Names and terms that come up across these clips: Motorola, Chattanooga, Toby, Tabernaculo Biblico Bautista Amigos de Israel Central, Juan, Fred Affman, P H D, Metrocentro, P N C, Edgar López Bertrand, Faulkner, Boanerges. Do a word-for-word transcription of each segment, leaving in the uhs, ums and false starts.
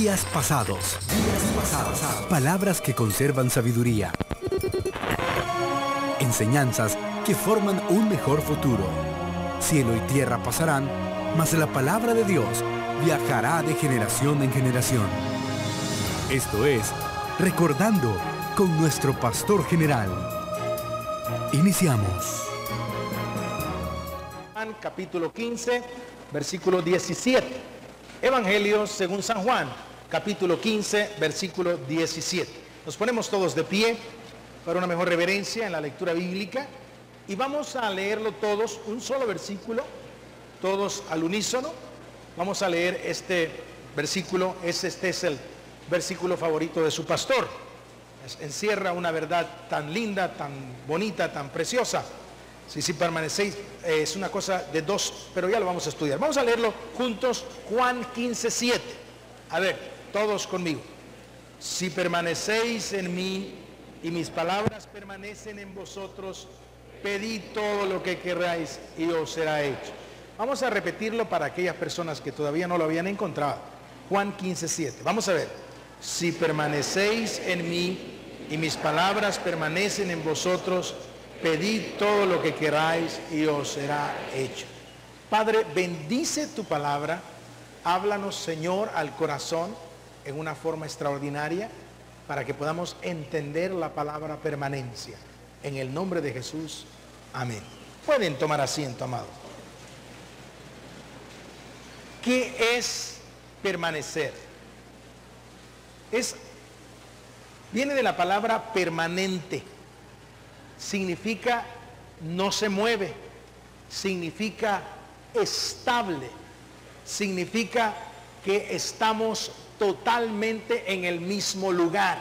Días pasados. Días pasados. Palabras que conservan sabiduría. Enseñanzas que forman un mejor futuro. Cielo y tierra pasarán, mas la palabra de Dios viajará de generación en generación. Esto es Recordando con nuestro pastor general. Iniciamos. Juan capítulo quince, versículo diecisiete. Evangelio según San Juan, capítulo quince, versículo diecisiete. Nos ponemos todos de pie para una mejor reverencia en la lectura bíblica y vamos a leerlo todos, un solo versículo, todos al unísono. Vamos a leer este versículo, este es el versículo favorito de su pastor. Encierra una verdad tan linda, tan bonita, tan preciosa. Si, si permanecéis, eh, es una cosa de dos, pero ya lo vamos a estudiar. Vamos a leerlo juntos, Juan quince, siete. A ver, todos conmigo. Si permanecéis en mí y mis palabras permanecen en vosotros, pedid todo lo que queráis y os será hecho. Vamos a repetirlo para aquellas personas que todavía no lo habían encontrado. Juan quince, siete. Vamos a ver. Si permanecéis en mí y mis palabras permanecen en vosotros, pedid todo lo que queráis y os será hecho. Padre, bendice tu palabra. Háblanos, Señor, al corazón en una forma extraordinaria para que podamos entender la palabra permanencia. En el nombre de Jesús. Amén. Pueden tomar asiento, amados. ¿Qué es permanecer? Es, viene de la palabra permanente. Significa no se mueve, significa estable, significa que estamos totalmente en el mismo lugar.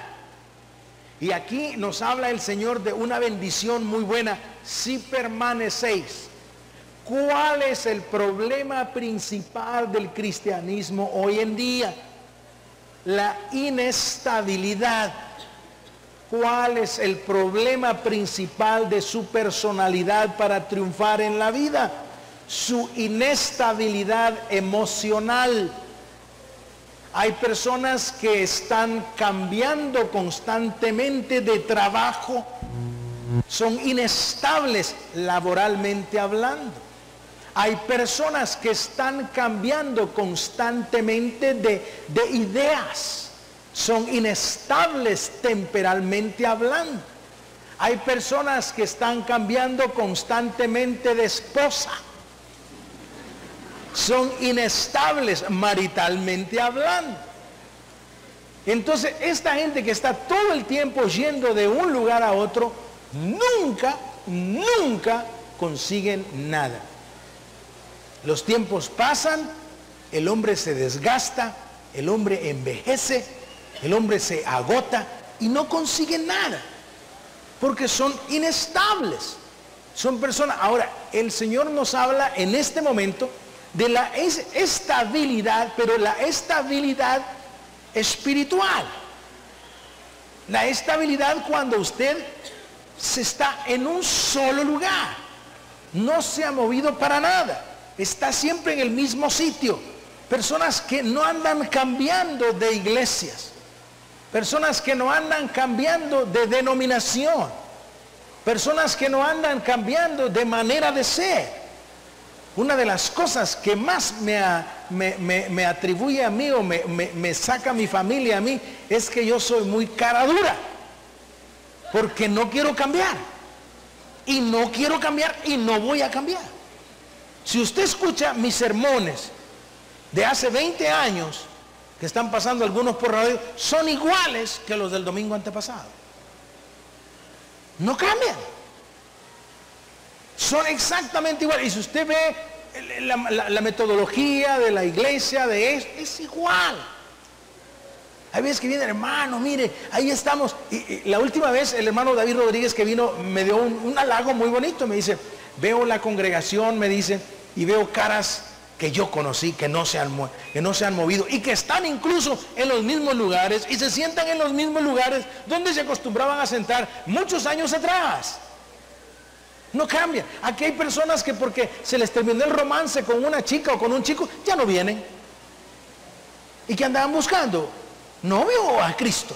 Y aquí nos habla el Señor de una bendición muy buena, si permanecéis. ¿Cuál es el problema principal del cristianismo hoy en día? La inestabilidad. ¿Cuál es el problema principal de su personalidad para triunfar en la vida? Su inestabilidad emocional. Hay personas que están cambiando constantemente de trabajo. Son inestables laboralmente hablando. Hay personas que están cambiando constantemente de, de ideas. Son inestables temporalmente hablando. Hay personas que están cambiando constantemente de esposa. Son inestables maritalmente hablando. Entonces, esta gente que está todo el tiempo yendo de un lugar a otro, nunca, nunca consiguen nada. Los tiempos pasan, el hombre se desgasta, el hombre envejece. El hombre se agota y no consigue nada, porque son inestables, son personas. Ahora, el Señor nos habla en este momento de la estabilidad, pero la estabilidad espiritual. La estabilidad cuando usted se está en un solo lugar, no se ha movido para nada, está siempre en el mismo sitio. Personas que no andan cambiando de iglesias. Personas que no andan cambiando de denominación. Personas que no andan cambiando de manera de ser. Una de las cosas que más me, me, me, me atribuye a mí o me, me, me saca mi familia a mí es que yo soy muy cara dura. Porque no quiero cambiar. Y no quiero cambiar y no voy a cambiar. Si usted escucha mis sermones de hace veinte años... que están pasando algunos por radio, son iguales que los del domingo antepasado. No cambian. Son exactamente iguales. Y si usted ve la, la, la metodología de la iglesia, de esto, es igual. Hay veces que viene, hermano, mire, ahí estamos. Y, y la última vez el hermano David Rodríguez que vino, me dio un, un halago muy bonito. Me dice, veo la congregación, me dice, y veo caras que yo conocí, que no se han, que no se han movido y que están incluso en los mismos lugares y se sientan en los mismos lugares donde se acostumbraban a sentar muchos años atrás. No cambian. Aquí hay personas que porque se les terminó el romance con una chica o con un chico, ya no vienen. ¿Y qué andaban buscando? Novio o a Cristo.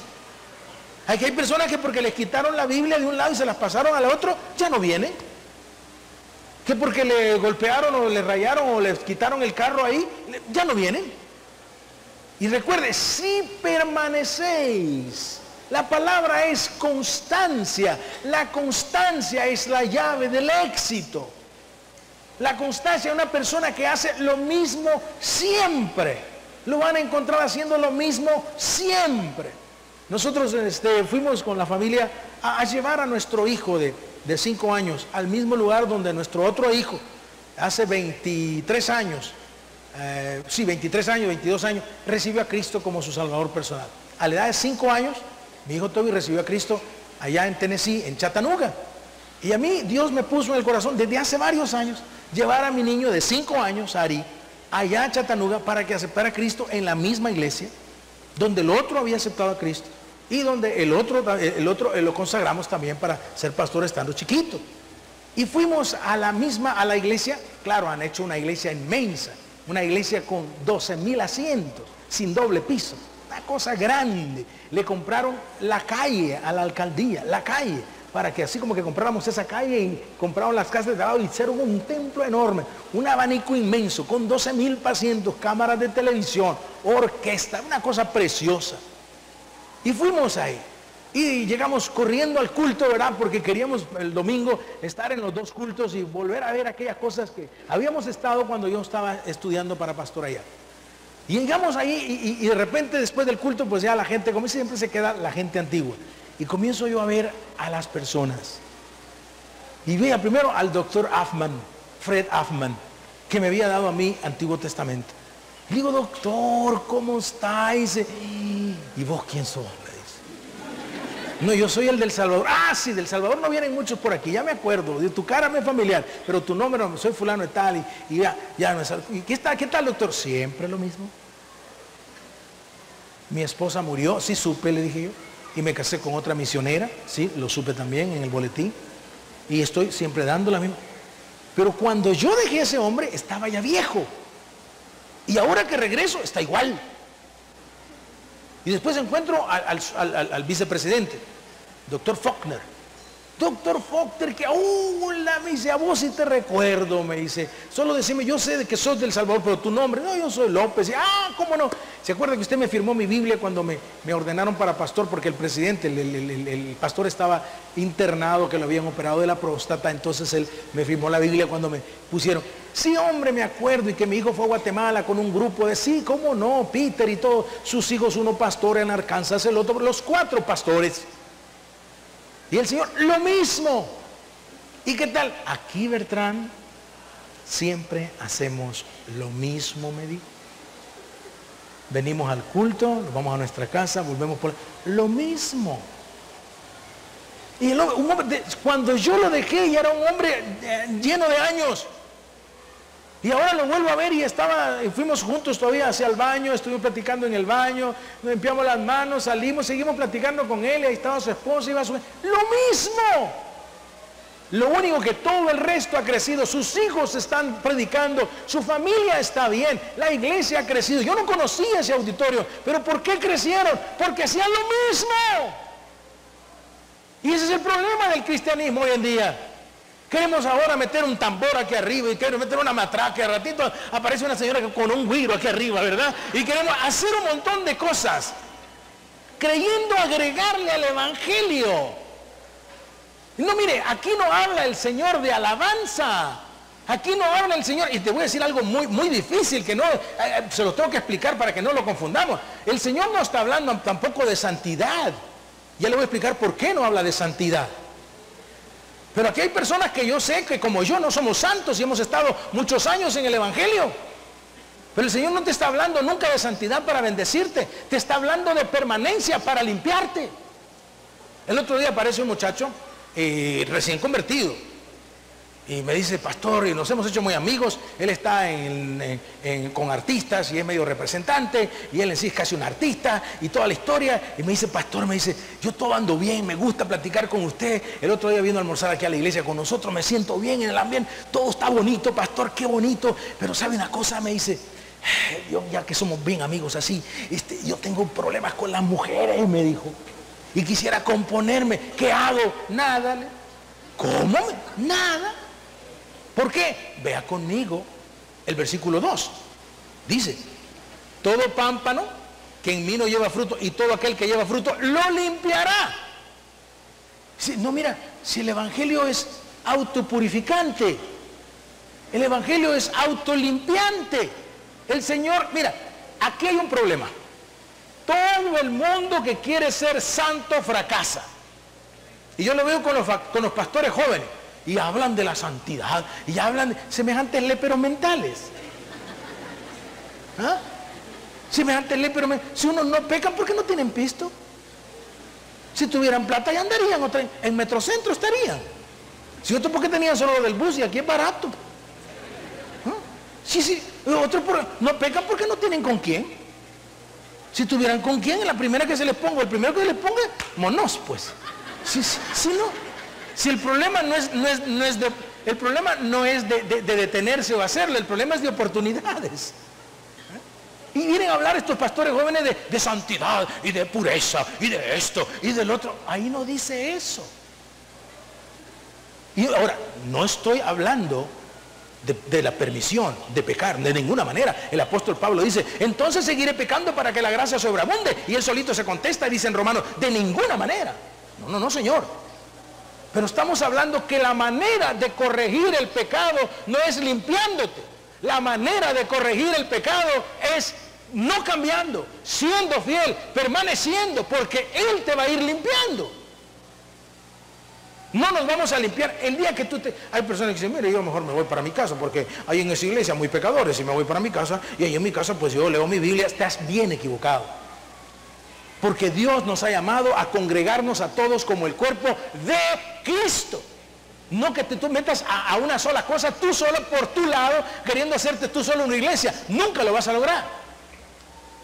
Aquí hay personas que porque les quitaron la Biblia de un lado y se las pasaron al otro, ya no vienen. Que porque le golpearon o le rayaron o les quitaron el carro ahí, ya no vienen. Y recuerde, si permanecéis, la palabra es constancia. La constancia es la llave del éxito. La constancia es una persona que hace lo mismo siempre. Lo van a encontrar haciendo lo mismo siempre. Nosotros este, fuimos con la familia a, a llevar a nuestro hijo de, de cinco años al mismo lugar donde nuestro otro hijo, hace veintitrés años, eh, sí, veintitrés años, veintidós años, recibió a Cristo como su Salvador personal. A la edad de cinco años, mi hijo Toby recibió a Cristo allá en Tennessee, en Chattanooga. Y a mí Dios me puso en el corazón desde hace varios años llevar a mi niño de cinco años, Ari, allá a Chattanooga para que aceptara a Cristo en la misma iglesia donde el otro había aceptado a Cristo y donde el otro, el otro lo consagramos también para ser pastor estando chiquito. Y fuimos a la misma, a la iglesia. Claro, han hecho una iglesia inmensa, una iglesia con doce mil asientos, sin doble piso, una cosa grande. Le compraron la calle a la alcaldía, la calle, para que así como que compráramos esa calle y compraron las casas de lado, hicieron un templo enorme, un abanico inmenso con doce mil pacientes, cámaras de televisión, orquesta, una cosa preciosa. Y fuimos ahí y llegamos corriendo al culto, ¿verdad? Porque queríamos el domingo estar en los dos cultos y volver a ver aquellas cosas que habíamos estado cuando yo estaba estudiando para pastor allá. Y llegamos ahí y, y de repente después del culto pues ya la gente, como siempre se queda la gente antigua. Y comienzo yo a ver a las personas. Y veía primero al doctor Affman, Fred Affman, que me había dado a mí Antiguo Testamento. Y digo, doctor, ¿cómo estáis? ¿Y vos quién sos? No, yo soy el del Salvador. Ah, sí, del Salvador no vienen muchos por aquí, ya me acuerdo. De tu cara me es familiar, pero tu nombre, soy fulano de tal. Y, y ya, ya no es. ¿Y qué tal, qué tal, doctor? Siempre lo mismo. Mi esposa murió, sí supe, le dije yo. Y me casé con otra misionera, sí, lo supe también en el boletín. Y estoy siempre dando la misma. Pero cuando yo dejé a ese hombre, estaba ya viejo. Y ahora que regreso, está igual. Y después encuentro al, al, al, al vicepresidente, doctor Faulkner. Doctor Faulkner, que aún la me dice, a vos sí te recuerdo, me dice. Solo decime, yo sé de que sos del Salvador, pero tu nombre. No, yo soy López. Y, ah, ¿cómo no? ¿Se acuerda que usted me firmó mi Biblia cuando me, me ordenaron para pastor? Porque el presidente, el, el, el, el pastor estaba internado, que lo habían operado de la próstata. Entonces él me firmó la Biblia cuando me pusieron. Sí, hombre, me acuerdo. Y que mi hijo fue a Guatemala con un grupo de, sí, ¿cómo no? Peter y todos sus hijos, uno pastor en Arkansas, el otro, los cuatro pastores. Y el Señor, lo mismo. ¿Y qué tal? Aquí, Bertrand, siempre hacemos lo mismo, me dijo. Venimos al culto, nos vamos a nuestra casa, volvemos por... Lo mismo. Y el hombre, un hombre de, cuando yo lo dejé, ya era un hombre eh, lleno de años. Y ahora lo vuelvo a ver y estaba, y fuimos juntos todavía hacia el baño, estuvimos platicando en el baño, nos limpiamos las manos, salimos, seguimos platicando con él, y ahí estaba su esposa, iba a su... ¡Lo mismo! Lo único que todo el resto ha crecido, sus hijos están predicando, su familia está bien, la iglesia ha crecido. Yo no conocía ese auditorio, pero ¿por qué crecieron? Porque hacían lo mismo. Y ese es el problema del cristianismo hoy en día. Queremos ahora meter un tambor aquí arriba y queremos meter una matraca. Al ratito aparece una señora con un güiro aquí arriba, ¿verdad? Y queremos hacer un montón de cosas, creyendo agregarle al evangelio. No, mire, aquí no habla el Señor de alabanza. Aquí no habla el Señor, y te voy a decir algo muy, muy difícil, que no, eh, se lo tengo que explicar para que no lo confundamos. El Señor no está hablando tampoco de santidad. Ya le voy a explicar por qué no habla de santidad. Pero aquí hay personas que yo sé que como yo no somos santos y hemos estado muchos años en el evangelio. Pero el Señor no te está hablando nunca de santidad para bendecirte. Te está hablando de permanencia para limpiarte. El otro día aparece un muchacho eh, recién convertido. Y me dice, pastor, y nos hemos hecho muy amigos. Él está en, en, en, con artistas y es medio representante. Y él en sí es casi un artista y toda la historia. Y me dice, pastor, me dice, yo todo ando bien, me gusta platicar con usted. El otro día vino a almorzar aquí a la iglesia con nosotros, me siento bien en el ambiente. Todo está bonito, pastor, qué bonito. Pero sabe una cosa, me dice, yo, ya que somos bien amigos así, este, yo tengo problemas con las mujeres, me dijo, y quisiera componerme. ¿Qué hago? Nada. ¿Cómo? Nada. ¿Por qué? Vea conmigo el versículo dos. Dice, todo pámpano que en mí no lleva fruto, y todo aquel que lleva fruto, lo limpiará. Si, no, mira, si el evangelio es autopurificante, el evangelio es autolimpiante. El Señor, mira, aquí hay un problema. Todo el mundo que quiere ser santo fracasa. Y yo lo veo con los, con los pastores jóvenes. Y hablan de la santidad. Y hablan de semejantes léperos mentales. ¿Ah? Semejantes léperos mentales. Si uno no peca, ¿por qué no tienen pisto? Si tuvieran plata ya andarían. Otra, en Metrocentro estarían. Si otros, ¿por qué tenían solo lo del bus? Y aquí es barato. ¿Ah? Sí, sí. Otros no pecan porque no tienen con quién. Si tuvieran con quién, la primera que se les ponga, el primero que se les ponga, monos, pues. Si, si, si no, si el problema no es, no es, no es de, el problema no es de, de, de detenerse o hacerlo, el problema es de oportunidades. ¿Eh? Y vienen a hablar estos pastores jóvenes de, de santidad y de pureza y de esto y del otro. Ahí no dice eso. Y ahora, no estoy hablando De, de la permisión de pecar, de ninguna manera. El apóstol Pablo dice, entonces seguiré pecando para que la gracia sobreabunde, y él solito se contesta y dice en Romanos, de ninguna manera. No, no, no, señor. Pero estamos hablando que la manera de corregir el pecado no es limpiándote. La manera de corregir el pecado es no cambiando, siendo fiel, permaneciendo, porque él te va a ir limpiando. No nos vamos a limpiar el día que tú te... Hay personas que dicen, mire, yo mejor me voy para mi casa porque hay en esa iglesia muy pecadores y me voy para mi casa, y ahí en mi casa pues yo leo mi Biblia. Estás bien equivocado. Porque Dios nos ha llamado a congregarnos a todos como el cuerpo de Cristo. No que te, tú metas a, a una sola cosa, tú solo por tu lado, queriendo hacerte tú solo una iglesia. Nunca lo vas a lograr.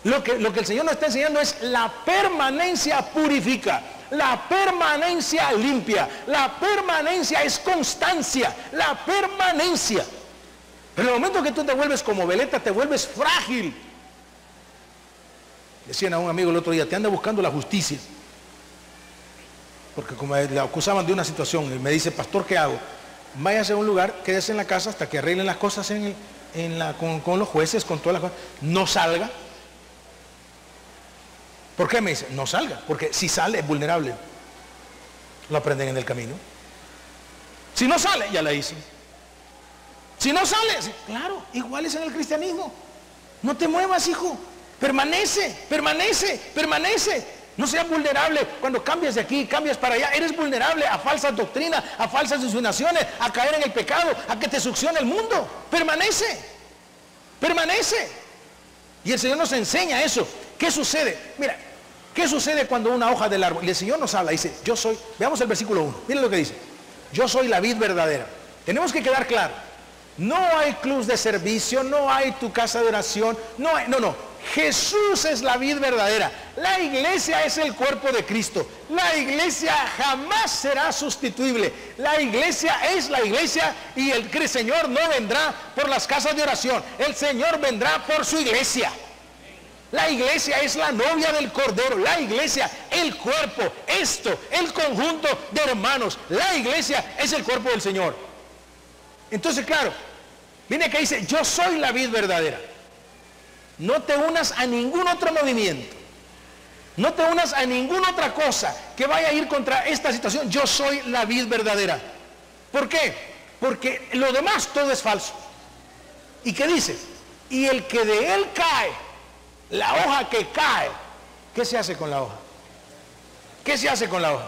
Lo que, lo que el Señor nos está enseñando es la permanencia purifica. La permanencia limpia, la permanencia es constancia, la permanencia. Pero en el momento que tú te vuelves como veleta, te vuelves frágil. Decían a un amigo el otro día, te anda buscando la justicia. Porque como le acusaban de una situación, y me dice, pastor, ¿qué hago? Váyase a un lugar, quédese en la casa hasta que arreglen las cosas en el, en la, con, con los jueces, con todas las cosas. No salga. ¿Por qué me dice? No salga, porque si sale es vulnerable. Lo aprenden en el camino. Si no sale, ya la hice. Si no sale, claro, igual es en el cristianismo. No te muevas, hijo. Permanece, permanece, permanece. No seas vulnerable cuando cambias de aquí, cambias para allá. Eres vulnerable a falsas doctrinas, a falsas insinuaciones, a caer en el pecado, a que te succione el mundo. Permanece, permanece. Y el Señor nos enseña eso. ¿Qué sucede? Mira, ¿qué sucede cuando una hoja del árbol? Y el Señor nos habla, dice, yo soy, veamos el versículo uno, miren lo que dice, yo soy la vid verdadera. Tenemos que quedar claro, no hay club de servicio, no hay tu casa de oración, no hay, no, no, Jesús es la vid verdadera, la iglesia es el cuerpo de Cristo, la iglesia jamás será sustituible, la iglesia es la iglesia y el, el Señor no vendrá por las casas de oración, el Señor vendrá por su iglesia. La iglesia es la novia del Cordero, la iglesia, el cuerpo, esto, el conjunto de hermanos. La iglesia es el cuerpo del Señor. Entonces, claro, viene que dice, yo soy la vid verdadera. No te unas a ningún otro movimiento. No te unas a ninguna otra cosa que vaya a ir contra esta situación. Yo soy la vid verdadera. ¿Por qué? Porque lo demás todo es falso. ¿Y qué dice? Y el que de él cae... La hoja que cae, ¿qué se hace con la hoja? ¿Qué se hace con la hoja?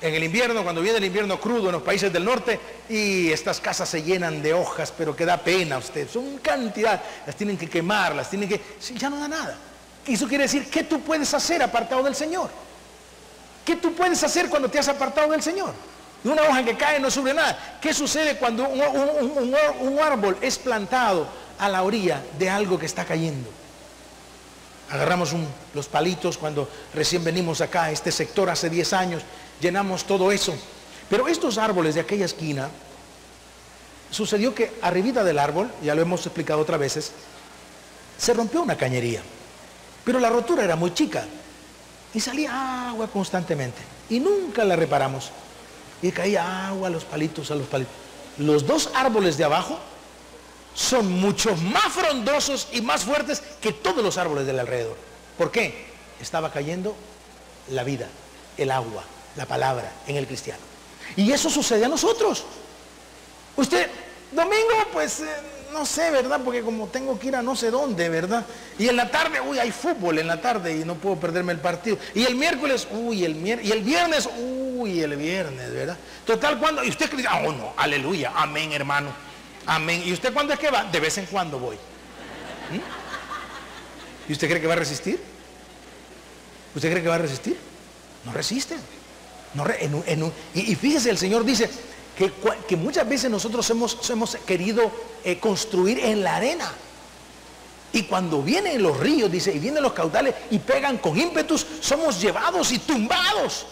En el invierno, cuando viene el invierno crudo en los países del norte, y estas casas se llenan de hojas, pero que da pena a usted, son cantidad, las tienen que quemar, las tienen que... Ya no da nada. Eso quiere decir, ¿qué tú puedes hacer apartado del Señor? ¿Qué tú puedes hacer cuando te has apartado del Señor? Una hoja que cae no sube nada. ¿Qué sucede cuando un, un, un, un árbol es plantado a la orilla de algo que está cayendo? Agarramos un, los palitos cuando recién venimos acá a este sector hace diez años, llenamos todo eso. Pero estos árboles de aquella esquina, sucedió que arribita del árbol, ya lo hemos explicado otras veces, se rompió una cañería, pero la rotura era muy chica y salía agua constantemente y nunca la reparamos, y caía agua a los palitos, a los palitos. Los dos árboles de abajo son mucho más frondosos y más fuertes que todos los árboles del alrededor. ¿Por qué? Estaba cayendo la vida, el agua, la palabra en el cristiano. Y eso sucede a nosotros. Usted, domingo, pues, eh, no sé, ¿verdad? Porque como tengo que ir a no sé dónde, ¿verdad? Y en la tarde, uy, hay fútbol en la tarde y no puedo perderme el partido. Y el miércoles, uy, el miércoles, y el viernes, uy, el viernes, ¿verdad? Total, ¿cuándo? Y usted cree, ah, oh, no, aleluya, amén, hermano, amén. ¿Y usted cuándo es que va? De vez en cuando voy. ¿Mm? ¿Y usted cree que va a resistir? ¿Usted cree que va a resistir? No resiste. No re, en un, en un, y, y fíjese, el Señor dice que, que muchas veces nosotros hemos, hemos querido eh, construir en la arena. Y cuando vienen los ríos, dice, y vienen los caudales y pegan con ímpetus, somos llevados y tumbados.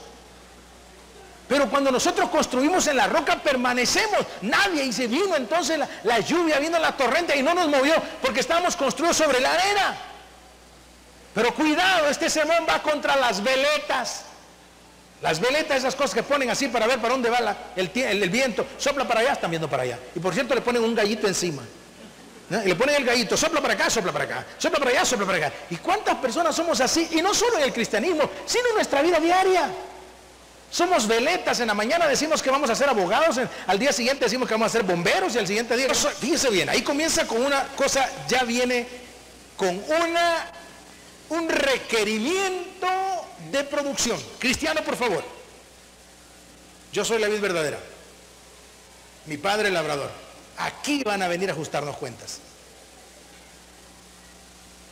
Pero cuando nosotros construimos en la roca, permanecemos. Nadie, y se vino entonces la, la lluvia, vino la torrente y no nos movió, porque estábamos construidos sobre la arena. Pero cuidado, este sermón va contra las veletas. Las veletas, esas cosas que ponen así para ver para dónde va la, el, el, el viento. Sopla para allá, están viendo para allá. Y por cierto, le ponen un gallito encima, ¿no? Y le ponen el gallito, sopla para acá, sopla para acá, sopla para allá, sopla para acá. ¿Y cuántas personas somos así? Y no solo en el cristianismo, sino en nuestra vida diaria. Somos veletas. En la mañana decimos que vamos a ser abogados, en, al día siguiente decimos que vamos a ser bomberos, y al siguiente día... Fíjese bien, ahí comienza con una cosa, ya viene con una... un requerimiento de producción. Cristiano, por favor, yo soy la vid verdadera, mi padre el labrador. Aquí van a venir a ajustarnos cuentas.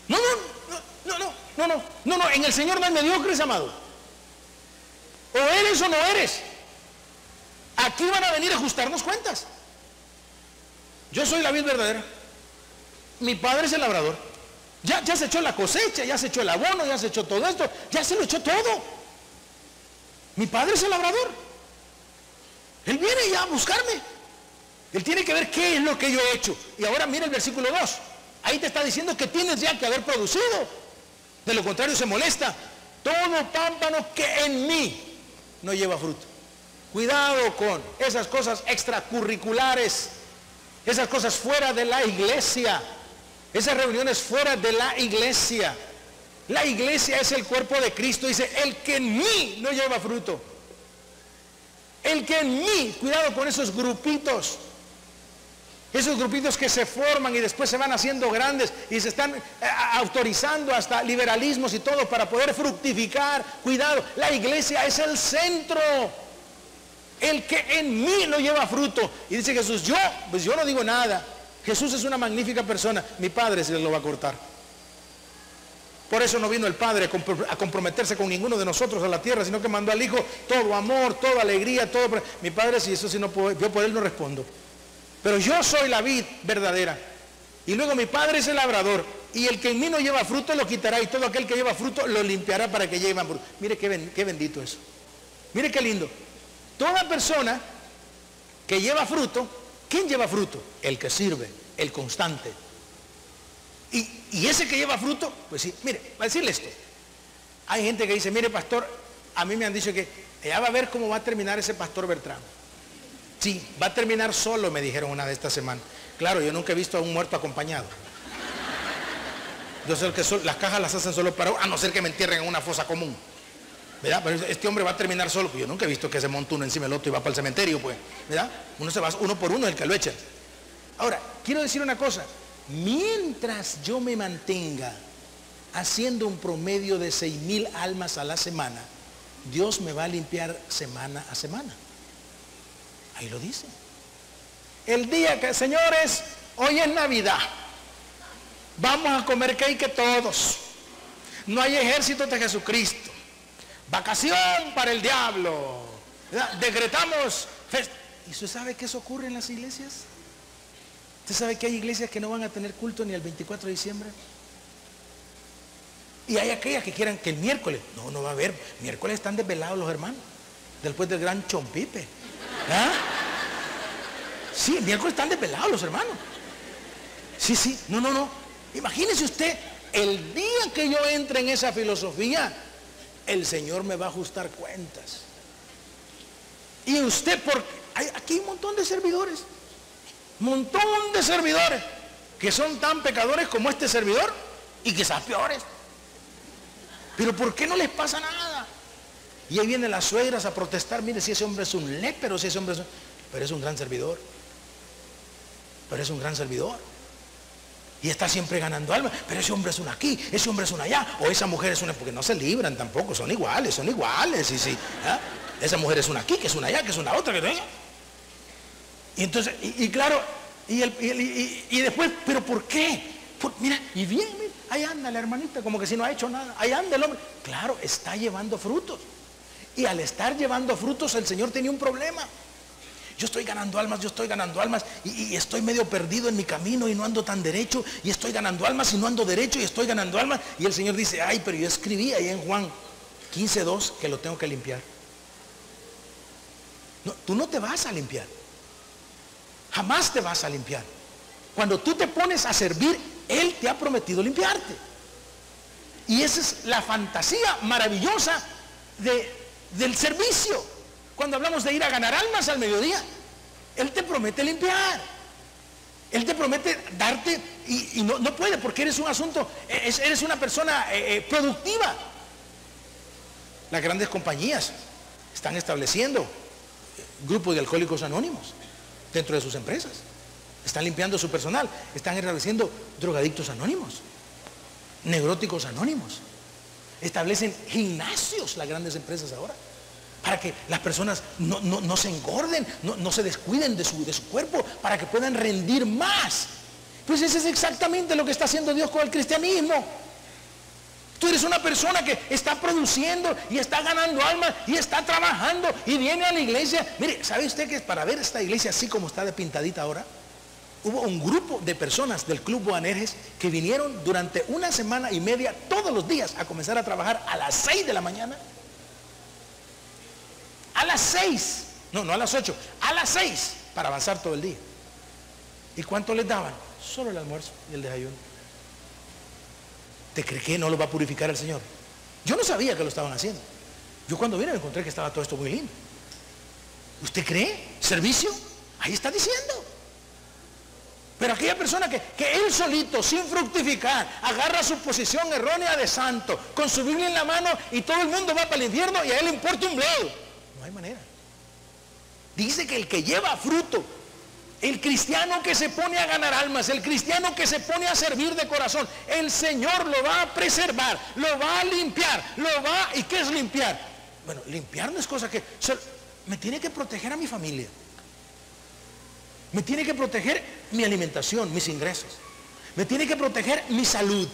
No, no, no, no, no, no, no, no, en el Señor no hay mediocres, amado. O eres o no eres. Aquí van a venir a ajustarnos cuentas. Yo soy la vid verdadera, mi padre es el labrador. Ya, ya se echó la cosecha, ya se echó el abono, ya se echó todo esto, ya se lo echó todo. Mi padre es el labrador. Él viene ya a buscarme. Él tiene que ver qué es lo que yo he hecho. Y ahora mira el versículo dos. Ahí te está diciendo que tienes ya que haber producido. De lo contrario se molesta. Todo pámpano que en mí no lleva fruto. Cuidado con esas cosas extracurriculares, esas cosas fuera de la iglesia. Esas reuniones fuera de la iglesia. La iglesia es el cuerpo de Cristo. Dice, el que en mí no lleva fruto. El que en mí, cuidado con esos grupitos. Esos grupitos que se forman y después se van haciendo grandes y se están eh, autorizando hasta liberalismos y todo para poder fructificar. Cuidado, la iglesia es el centro. El que en mí no lleva fruto. Y dice Jesús, yo, pues yo no digo nada. Jesús es una magnífica persona. Mi padre se lo va a cortar. Por eso no vino el Padre a comprometerse con ninguno de nosotros a la tierra, sino que mandó al Hijo todo amor, toda alegría, todo. Mi padre, si eso sí, no puedo, yo por él no respondo. Pero yo soy la vid verdadera. Y luego mi padre es el labrador. Y el que en mí no lleva fruto lo quitará, y todo aquel que lleva fruto lo limpiará para que lleve fruto. Mire qué, ben, qué bendito eso. Mire qué lindo. Toda persona que lleva fruto, ¿quién lleva fruto? El que sirve, el constante. Y, y ese que lleva fruto, pues sí, mire, va a decirle esto. Hay gente que dice, mire pastor, a mí me han dicho que ya va a ver cómo va a terminar ese pastor Bertrand. Sí, va a terminar solo, me dijeron una de estas semanas. Claro, yo nunca he visto a un muerto acompañado. Yo sé que so, las cajas las hacen solo para uno, a no ser que me entierren en una fosa común, ¿verdad? Pero este hombre va a terminar solo. Yo nunca he visto que se monte uno encima del otro y va para el cementerio, pues, ¿verdad? Uno se va uno por uno, el que lo echa. Ahora, quiero decir una cosa. Mientras yo me mantenga haciendo un promedio de seis mil almas a la semana, Dios me va a limpiar semana a semana. Ahí lo dice. El día que, señores, hoy es Navidad, vamos a comer cake todos. No hay ejército de Jesucristo. Vacación para el diablo, ¿verdad? Decretamos fest... ¿Y usted sabe que eso ocurre en las iglesias? ¿Usted sabe que hay iglesias que no van a tener culto ni el veinticuatro de diciembre? Y hay aquellas que quieran que el miércoles, no, no va a haber, miércoles están desvelados los hermanos, después del gran chompipe, ¿ah? Sí, el miércoles están desvelados los hermanos. Sí, sí, no, no, no. Imagínese usted, el día que yo entre en esa filosofía, el Señor me va a ajustar cuentas. Y usted, porque hay, aquí hay un montón de servidores, montón de servidores, que son tan pecadores como este servidor, y quizás peores. Pero ¿por qué no les pasa nada? Y ahí vienen las suegras a protestar, mire, si ese hombre es un lépero, si ese hombre es un... Pero es un gran servidor. Pero es un gran servidor. Y está siempre ganando alma. Pero ese hombre es un aquí, ese hombre es un allá, o esa mujer es una... Porque no se libran tampoco, son iguales, son iguales. Y sí, ¿eh? Esa mujer es una aquí, que es una allá, que es una otra, que no... Y entonces, y, y claro, y, el, y, el, y, y después, ¿pero por qué? Por, mira, y bien, mira, ahí anda la hermanita, como que si no ha hecho nada. Ahí anda el hombre. Claro, está llevando frutos. Y al estar llevando frutos, el Señor tenía un problema. Yo estoy ganando almas, yo estoy ganando almas y, y estoy medio perdido en mi camino y no ando tan derecho, y estoy ganando almas y no ando derecho y estoy ganando almas. Y el Señor dice, ay, pero yo escribí ahí en Juan quince, dos que lo tengo que limpiar. No, tú no te vas a limpiar. Jamás te vas a limpiar. Cuando tú te pones a servir, Él te ha prometido limpiarte. Y esa es la fantasía maravillosa de, del servicio. Cuando hablamos de ir a ganar almas al mediodía, Él te promete limpiar. Él te promete darte, y, y no, no puede, porque eres un asunto, eres, eres una persona eh, productiva. Las grandes compañías están estableciendo grupos de alcohólicos anónimos dentro de sus empresas. Están limpiando su personal, están estableciendo drogadictos anónimos, neuróticos anónimos. Establecen gimnasios las grandes empresas ahora, para que las personas no, no, no se engorden, no, no se descuiden de su, de su cuerpo, para que puedan rendir más. Pues eso es exactamente lo que está haciendo Dios con el cristianismo. Tú eres una persona que está produciendo y está ganando almas y está trabajando y viene a la iglesia. Mire, ¿sabe usted que para ver esta iglesia así como está de pintadita ahora? Hubo un grupo de personas del Club Boanerges que vinieron durante una semana y media todos los días a comenzar a trabajar a las seis de la mañana. A las seis, no, no a las ocho, a las seis, para avanzar todo el día. ¿Y cuánto les daban? Solo el almuerzo y el desayuno. ¿Te crees que no lo va a purificar el Señor? Yo no sabía que lo estaban haciendo. Yo cuando vine me encontré que estaba todo esto muy lindo. ¿Usted cree? ¿Servicio? Ahí está diciendo. Pero aquella persona que, que él solito, sin fructificar, agarra su posición errónea de santo, con su Biblia en la mano, y todo el mundo va para el infierno y a él le importa un bledo. No hay manera. Dice que el que lleva fruto, el cristiano que se pone a ganar almas, el cristiano que se pone a servir de corazón, el Señor lo va a preservar, lo va a limpiar, lo va... ¿Y qué es limpiar? Bueno, limpiar no es cosa que... Solo, me tiene que proteger a mi familia, me tiene que proteger mi alimentación, mis ingresos, me tiene que proteger mi salud,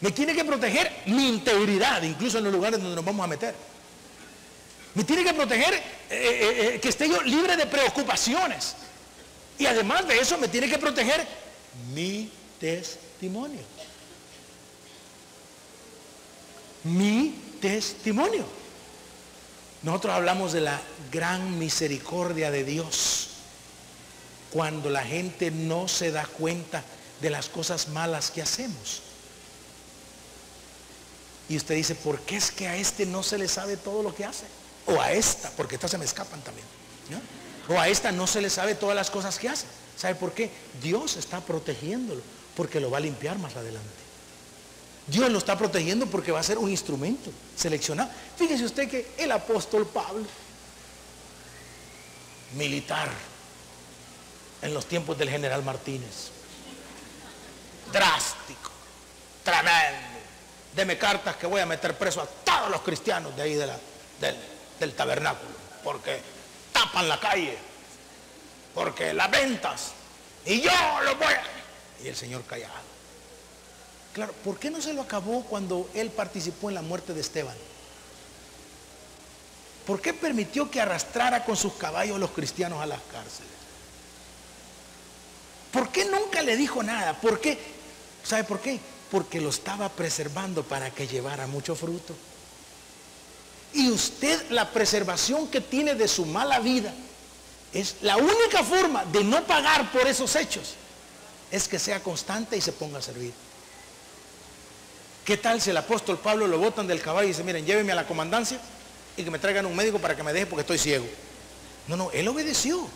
me tiene que proteger mi integridad, incluso en los lugares donde nos vamos a meter. Me tiene que proteger eh, eh, eh, que esté yo libre de preocupaciones. Y además de eso me tiene que proteger mi testimonio. Mi testimonio. Nosotros hablamos de la gran misericordia de Dios. Cuando la gente no se da cuenta de las cosas malas que hacemos. Y usted dice, ¿por qué es que a este no se le sabe todo lo que hace? O a esta, porque estas se me escapan también, ¿no? O a esta no se le sabe todas las cosas que hace. ¿Sabe por qué? Dios está protegiéndolo porque lo va a limpiar más adelante. Dios lo está protegiendo porque va a ser un instrumento seleccionado. Fíjese usted que el apóstol Pablo, militar en los tiempos del general Martínez, drástico, tremendo, deme cartas que voy a meter preso a todos los cristianos de ahí de la, del del tabernáculo, porque tapan la calle, porque las ventas, y yo lo voy a... Y el Señor callado. Claro, ¿por qué no se lo acabó cuando él participó en la muerte de Esteban? ¿Por qué permitió que arrastrara con sus caballos los cristianos a las cárceles? ¿Por qué nunca le dijo nada? ¿Por qué? ¿Sabe por qué? Porque lo estaba preservando para que llevara mucho fruto. Y usted, la preservación que tiene de su mala vida es la única forma de no pagar por esos hechos. es que sea constante y se ponga a servir. ¿Qué tal si el apóstol Pablo lo botan del caballo y dice, miren, llévenme a la comandancia y que me traigan un médico para que me deje porque estoy ciego? No, no, él obedeció.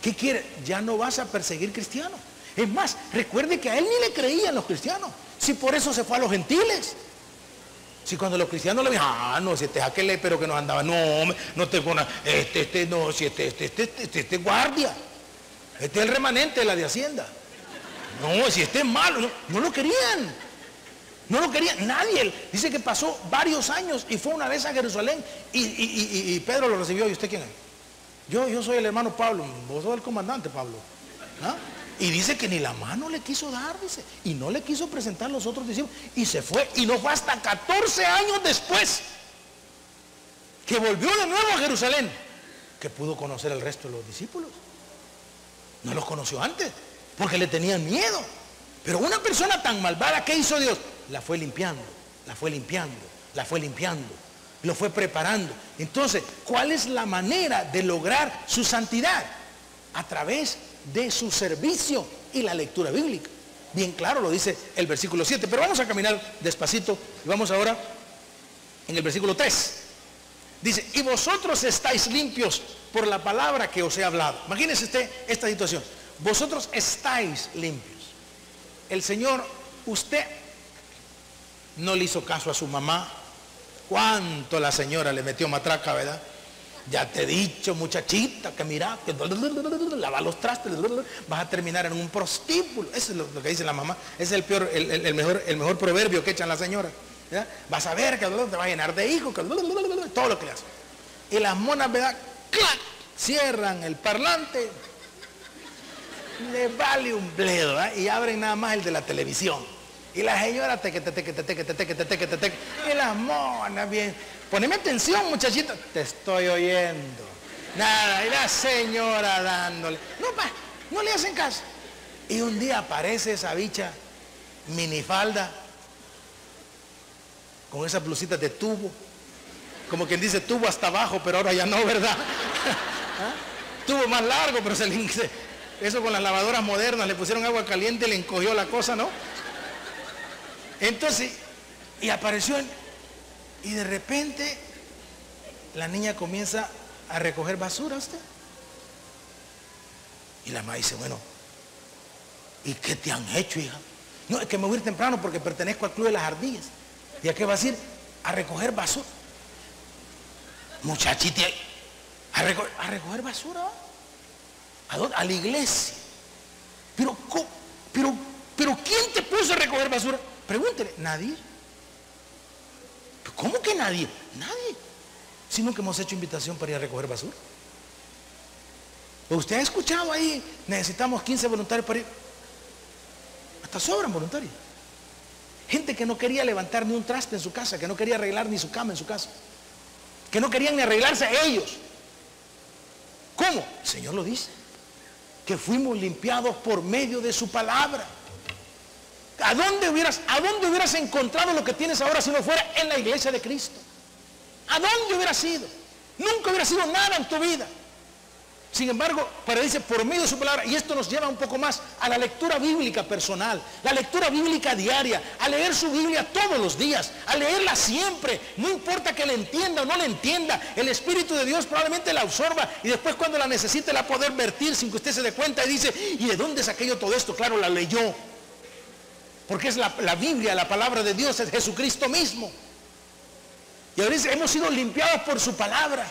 ¿Qué quiere? Ya no vas a perseguir cristianos. Es más, recuerde que a él ni le creían los cristianos. Si por eso se fue a los gentiles. Si cuando los cristianos le dijeron, ah, no, si este es aquel, pero que nos andaba, no, no tengo nada, este, este, no, si este, este, este, este, este, este guardia, este es el remanente de la de Hacienda. No, si este es malo, no, no lo querían, no lo querían, nadie. Dice que pasó varios años y fue una vez a Jerusalén y, y, y, y Pedro lo recibió. ¿Y usted quién es? Yo, yo soy el hermano Pablo. Vos sos el comandante, Pablo. ¿Ah? Y dice que ni la mano le quiso dar, dice, y no le quiso presentar los otros discípulos, y se fue, y no fue hasta catorce años después, que volvió de nuevo a Jerusalén, que pudo conocer al resto de los discípulos. No los conoció antes, porque le tenían miedo. Pero una persona tan malvada, ¿qué hizo Dios? La fue limpiando, la fue limpiando, la fue limpiando, lo fue preparando. Entonces, ¿cuál es la manera de lograr su santidad? A través de de su servicio y la lectura bíblica. Bien claro lo dice el versículo siete, pero vamos a caminar despacito y vamos ahora en el versículo tres. Dice, y vosotros estáis limpios por la palabra que os he hablado. Imagínense usted esta situación. Vosotros estáis limpios. El Señor, usted no le hizo caso a su mamá. ¿Cuánto la señora le metió matraca, verdad? Ya te he dicho, muchachita, que mira, que lava los trastes, vas a terminar en un prostíbulo. Eso es lo que dice la mamá. Es el peor, el, el, el, mejor, el mejor proverbio que echan las señoras. ¿Ya? Vas a ver que te va a llenar de hijos, que todo lo que le hacen. Y las monas, ¿verdad? ¡Clac! Cierran el parlante, le vale un bledo, ¿eh? Y abren nada más el de la televisión. Y las señoras, teque, teque, teque, teque, teque, teque, y las monas, bien. Poneme atención, muchachita. Te estoy oyendo. Nada, y la señora dándole. No, pa, no le hacen caso. Y un día aparece esa bicha minifalda con esas blusitas de tubo. Como quien dice tubo hasta abajo, pero ahora ya no, ¿verdad? ¿Ah? Tubo más largo, pero se le... Eso con las lavadoras modernas, le pusieron agua caliente y le encogió la cosa, ¿no? Entonces, y apareció... El, Y de repente la niña comienza a recoger basura, usted. Y la mamá dice, bueno, ¿y qué te han hecho, hija? No, es que me voy a ir temprano porque pertenezco al Club de las Ardillas. ¿Y a qué vas a ir? A recoger basura. Muchachita, a, reco a recoger basura. ¿A dónde? A la iglesia. Pero, pero, pero, ¿quién te puso a recoger basura? Pregúntele, nadie. ¿Cómo que nadie? Nadie. Si nunca hemos hecho invitación para ir a recoger basura. Usted ha escuchado ahí, necesitamos quince voluntarios para ir. Hasta sobran voluntarios. Gente que no quería levantar ni un traste en su casa, que no quería arreglar ni su cama en su casa, que no querían ni arreglarse ellos. ¿Cómo? El Señor lo dice, que fuimos limpiados por medio de su palabra. ¿A dónde hubieras, a dónde hubieras encontrado lo que tienes ahora si no fuera en la iglesia de Cristo? ¿A dónde hubieras ido? Nunca hubiera sido nada en tu vida. Sin embargo, pero dice, por medio de su palabra, y esto nos lleva un poco más a la lectura bíblica personal, la lectura bíblica diaria, a leer su Biblia todos los días, a leerla siempre, no importa que la entienda o no la entienda, el Espíritu de Dios probablemente la absorba y después cuando la necesite la puede vertir sin que usted se dé cuenta y dice, ¿y de dónde saqué yo todo esto? Claro, la leyó. Porque es la, la Biblia, la palabra de Dios, es Jesucristo mismo. Y ahora dice, hemos sido limpiados por su palabra.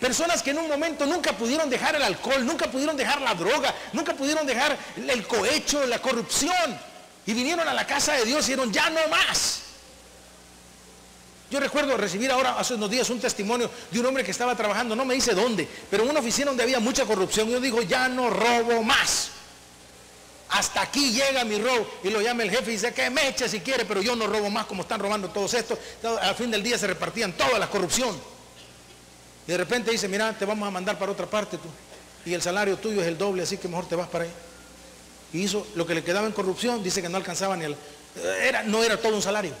Personas que en un momento nunca pudieron dejar el alcohol, nunca pudieron dejar la droga, nunca pudieron dejar el cohecho, la corrupción. Y vinieron a la casa de Dios y dijeron, ya no más. Yo recuerdo recibir ahora, hace unos días, un testimonio de un hombre que estaba trabajando, no me dice dónde, pero en una oficina donde había mucha corrupción. Y yo digo, ya no robo más. Hasta aquí llega mi robo. Y lo llama el jefe y dice, que me eche si quiere, pero yo no robo más como están robando todos estos. Al fin del día se repartían toda la corrupción. Y de repente dice, mira, te vamos a mandar para otra parte tú. Y el salario tuyo es el doble, así que mejor te vas para ahí. Y hizo lo que le quedaba en corrupción, dice que no alcanzaba ni el... Era, no era todo un salario.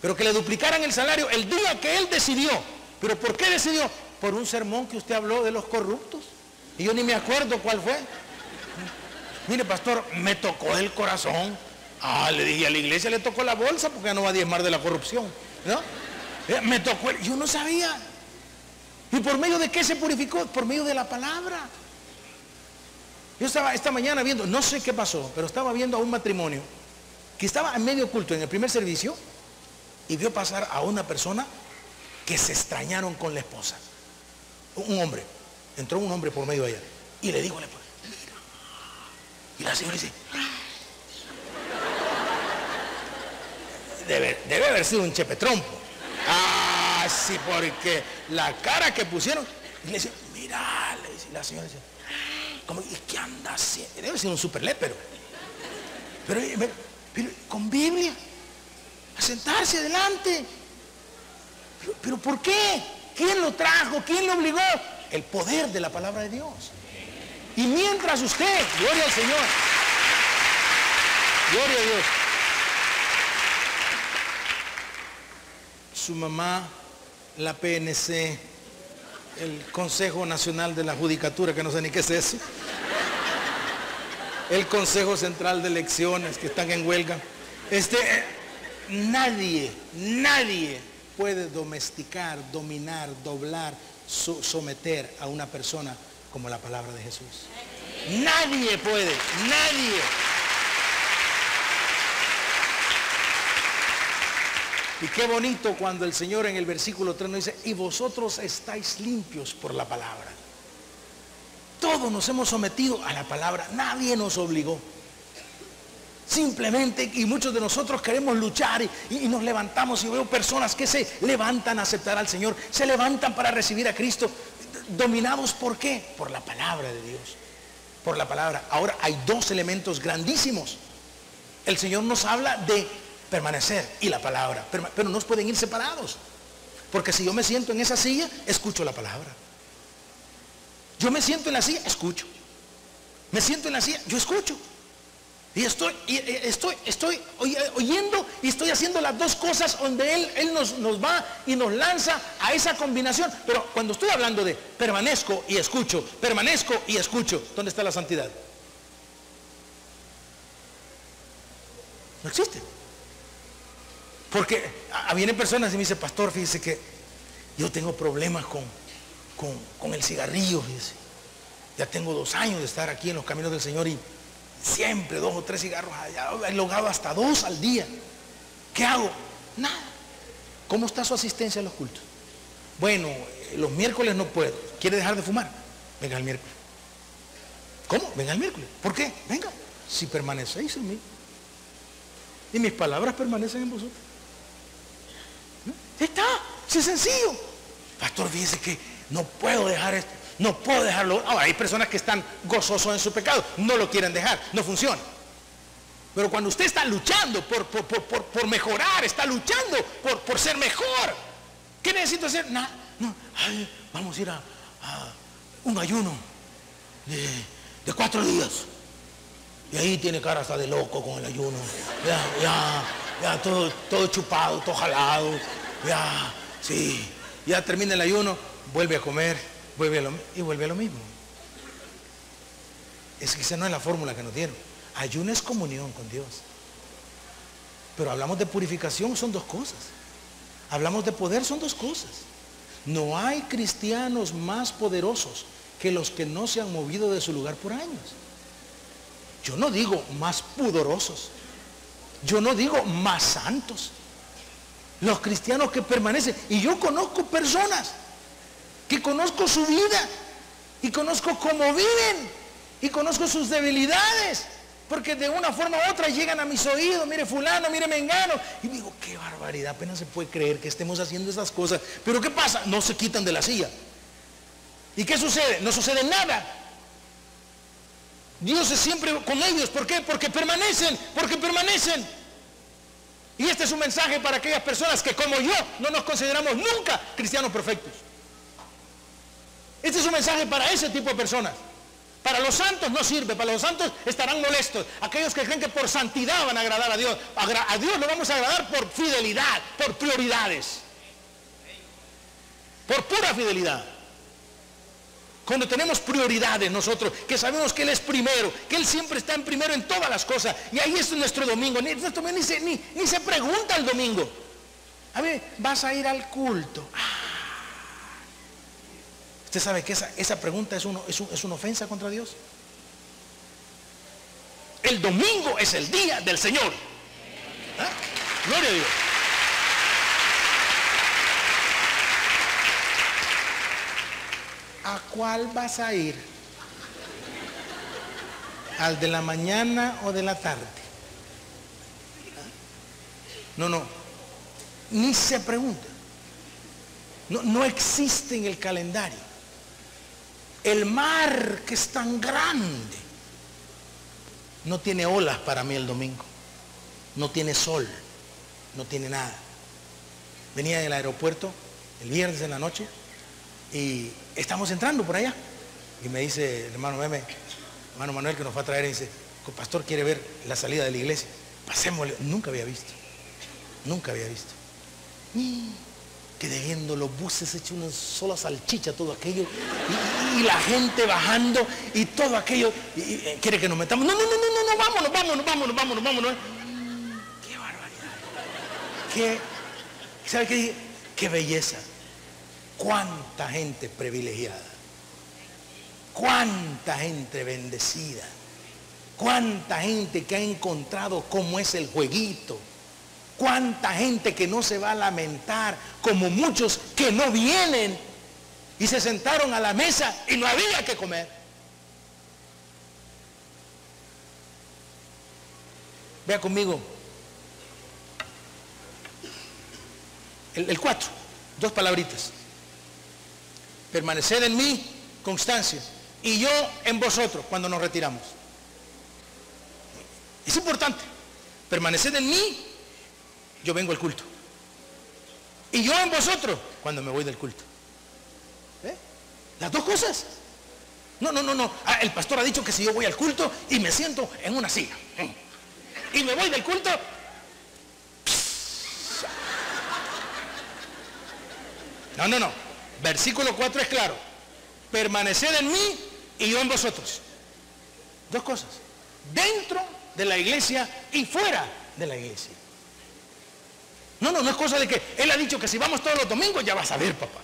Pero que le duplicaran el salario el día que él decidió. ¿Pero por qué decidió? Por un sermón que usted habló de los corruptos. Y yo ni me acuerdo cuál fue. mire pastor, me tocó el corazón. Ah, le dije, a la iglesia le tocó la bolsa porque ya no va a diezmar de la corrupción, ¿no? Eh, me tocó, el, yo no sabía. ¿Y por medio de qué se purificó? Por medio de la palabra. Yo estaba esta mañana viendo, no sé qué pasó, pero estaba viendo a un matrimonio que estaba en medio culto, en el primer servicio, y vio pasar a una persona que se extrañaron con la esposa. Un hombre, entró un hombre por medio de ella y le dijo a la esposa, mira. Y la señora dice, Debe, debe haber sido un chepetrompo. Ah, sí, porque la cara que pusieron. Y le dice, mira, le dice, la señora dice, ¿cómo, y qué anda haciendo? Debe ser un super lépero. Pero, pero, pero con Biblia, a sentarse adelante. Pero, pero ¿por qué? ¿Quién lo trajo? ¿Quién lo obligó? El poder de la palabra de Dios. Y mientras usted, gloria al Señor, gloria a Dios, su mamá, la P N C, el Consejo Nacional de la Judicatura, que no sé ni qué es eso, el Consejo Central de Elecciones, que están en huelga, este, eh, nadie, nadie puede domesticar, dominar, doblar, so, someter a una persona como la palabra de Jesús. Nadie puede, nadie. Y qué bonito cuando el Señor en el versículo tres nos dice, y vosotros estáis limpios por la palabra. Todos nos hemos sometido a la palabra, nadie nos obligó. Simplemente, y muchos de nosotros queremos luchar y, y nos levantamos, y veo personas que se levantan a aceptar al Señor, se levantan para recibir a Cristo. ¿Dominados por qué? Por la palabra de Dios, por la palabra. Ahora hay dos elementos grandísimos. El Señor nos habla de permanecer y la palabra, pero no pueden ir separados, porque si yo me siento en esa silla, escucho la palabra. Yo me siento en la silla, escucho. Me siento en la silla, yo escucho. Y estoy, y estoy, estoy oyendo y estoy haciendo las dos cosas donde Él, él nos, nos va y nos lanza a esa combinación. Pero cuando estoy hablando de permanezco y escucho, permanezco y escucho, ¿dónde está la santidad? No existe. Porque vienen personas y me dicen, pastor, fíjese que yo tengo problemas con, con, con el cigarrillo, fíjese. Ya tengo dos años de estar aquí en los caminos del Señor y siempre dos o tres cigarros allá, he logrado hasta dos al día. ¿Qué hago? Nada. ¿Cómo está su asistencia a los cultos? Bueno, los miércoles no puedo. ¿Quiere dejar de fumar? Venga el miércoles. ¿Cómo? Venga el miércoles. ¿Por qué? Venga, si permanecéis en mí y mis palabras permanecen en vosotros. Está, si es sencillo. Pastor, fíjese que no puedo dejar esto, no puedo dejarlo. Ahora, hay personas que están gozosos en su pecado, no lo quieren dejar, no funciona. Pero cuando usted está luchando por, por, por, por mejorar, está luchando por, por ser mejor, ¿qué necesito hacer? Nada, no. Ay, vamos a ir a, a un ayuno de, de cuatro días. Y ahí tiene cara hasta de loco con el ayuno. Ya, ya, ya, todo, todo chupado, todo jalado. Ya, sí, ya termina el ayuno, vuelve a comer, vuelve a lo, y vuelve a lo mismo. Es que esa no es la fórmula que nos dieron. Ayuno es comunión con Dios. Pero hablamos de purificación, son dos cosas. Hablamos de poder, son dos cosas. No hay cristianos más poderosos que los que no se han movido de su lugar por años. Yo no digo más pudorosos. Yo no digo más santos. Los cristianos que permanecen. Y yo conozco personas que conozco su vida y conozco cómo viven y conozco sus debilidades, porque de una forma u otra llegan a mis oídos, mire fulano, mire mengano, y digo, qué barbaridad, apenas se puede creer que estemos haciendo esas cosas. Pero ¿qué pasa? No se quitan de la silla. ¿Y qué sucede? No sucede nada. Dios es siempre con ellos. ¿Por qué? Porque permanecen, porque permanecen. Y este es un mensaje para aquellas personas que como yo no nos consideramos nunca cristianos perfectos. Este es un mensaje para ese tipo de personas. Para los santos no sirve, para los santos estarán molestos. Aquellos que creen que por santidad van a agradar a Dios. A Dios lo vamos a agradar por fidelidad, por prioridades. Por pura fidelidad. Cuando tenemos prioridades nosotros, que sabemos que Él es primero, que Él siempre está en primero en todas las cosas, y ahí es nuestro domingo, ni, ni, se, ni, ni se pregunta el domingo. A ver, vas a ir al culto. Ah. Usted sabe que esa, esa pregunta es, uno, es, un, es una ofensa contra Dios. El domingo es el día del Señor. ¿Ah? Gloria a Dios. ¿A cuál vas a ir? ¿Al de la mañana o de la tarde? No, no, ni se pregunta. No, no existe en el calendario. El mar, que es tan grande, no tiene olas para mí el domingo. No tiene sol, no tiene nada. Venía del aeropuerto el viernes en la noche y estamos entrando por allá, y me dice el hermano Meme, hermano Manuel, que nos va a traer, y dice: pastor, quiere ver la salida de la iglesia, pasémosle. Nunca había visto, nunca había visto. Y quedé viendo los buses hechos una sola salchicha, todo aquello, y, y la gente bajando, y todo aquello, y, y, quiere que nos metamos. No, no, no, no, no, vámonos, vámonos, vámonos, vámonos, vámonos. Qué barbaridad. Qué, ¿sabe qué dije? Qué belleza. Cuánta gente privilegiada, cuánta gente bendecida, cuánta gente que ha encontrado cómo es el jueguito, cuánta gente que no se va a lamentar, como muchos que no vienen y se sentaron a la mesa y no había que comer. Vea conmigo el cuatro, dos palabritas. Permaneced en mí, constancia, y yo en vosotros cuando nos retiramos. Es importante. Permaneced en mí, yo vengo al culto. Y yo en vosotros cuando me voy del culto. ¿Eh? Las dos cosas. No, no, no, no. Ah, el pastor ha dicho que si yo voy al culto y me siento en una silla, ¿eh?, y me voy del culto, pss. No, no, no. Versículo cuatro es claro. Permaneced en mí y yo en vosotros. Dos cosas. Dentro de la iglesia y fuera de la iglesia. No, no, no es cosa de que él ha dicho que si vamos todos los domingos ya vas a ver, papá,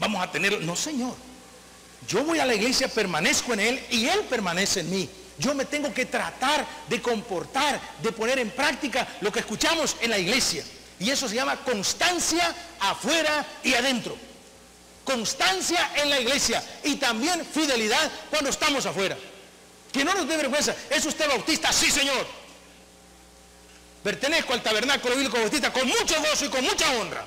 vamos a tener... No, señor. Yo voy a la iglesia, permanezco en él y él permanece en mí. Yo me tengo que tratar de comportar, de poner en práctica lo que escuchamos en la iglesia. Y eso se llama constancia afuera y adentro. Constancia en la iglesia y también fidelidad cuando estamos afuera. Que no nos dé vergüenza. ¿Es usted bautista? Sí, señor. Pertenezco al Tabernáculo Bíblico Bautista con mucho gozo y con mucha honra.